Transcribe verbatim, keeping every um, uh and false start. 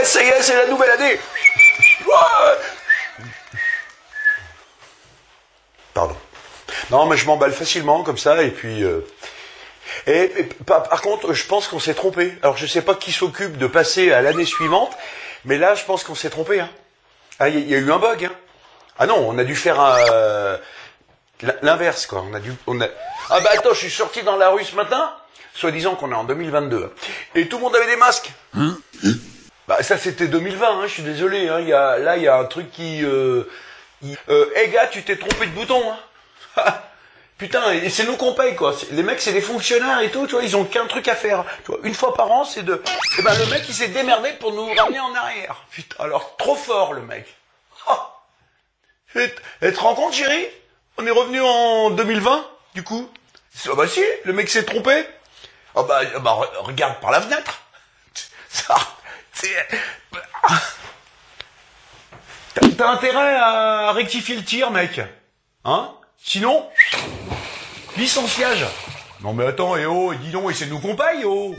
ouais, ça y est, c'est la nouvelle année. Ouais. Pardon. Non, mais je m'emballe facilement comme ça, et puis... Euh... Et, et par contre, je pense qu'on s'est trompé. Alors, je ne sais pas qui s'occupe de passer à l'année suivante, mais là, je pense qu'on s'est trompé. Hein. Ah, il y, y a eu un bug. Hein. Ah non, on a dû faire un... Euh... L'inverse, quoi. On a dû, on a... Ah bah attends, je suis sorti dans la rue ce matin, soi-disant qu'on est en deux mille vingt-deux, et tout le monde avait des masques. Mmh. Bah ça, c'était deux mille vingt, hein, je suis désolé. Hein, y a, là, il y a un truc qui... Euh, qui... Euh, hey gars, tu t'es trompé de bouton. Hein. Putain, et c'est nous qu'on paye, quoi. Les mecs, c'est des fonctionnaires et tout, tu vois, ils ont qu'un truc à faire. Tu vois, une fois par an, c'est de... Eh ben, le mec, il s'est démerdé pour nous ramener en arrière. Putain, alors, trop fort, le mec. Oh. Et tu te rends compte, chérie? On est revenu en deux mille vingt, du coup. Ah bah si, le mec s'est trompé. Ah bah, ah bah re regarde par la fenêtre. Ça, t'as intérêt à rectifier le tir, mec. Hein? Sinon, licenciage. Non mais attends, et oh, dis donc, et c'est nous qu'on paye, oh.